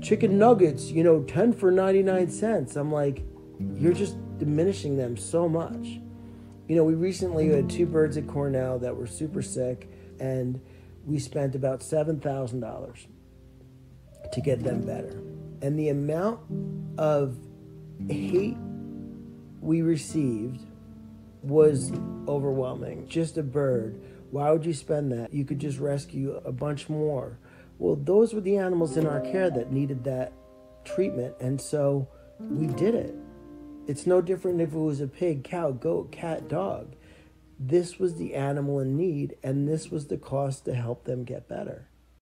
chicken nuggets, 10 for 99 cents. I'm like, you're just diminishing them so much. We recently had two birds at Cornell that were super sick, and we spent about $7,000 to get them better. And the amount of hate we received was overwhelming. Just a bird. Why would you spend that? You could just rescue a bunch more. Well, those were the animals in our care that needed that treatment, and so we did it. It's no different if it was a pig, cow, goat, cat, dog. This was the animal in need, and this was the cost to help them get better.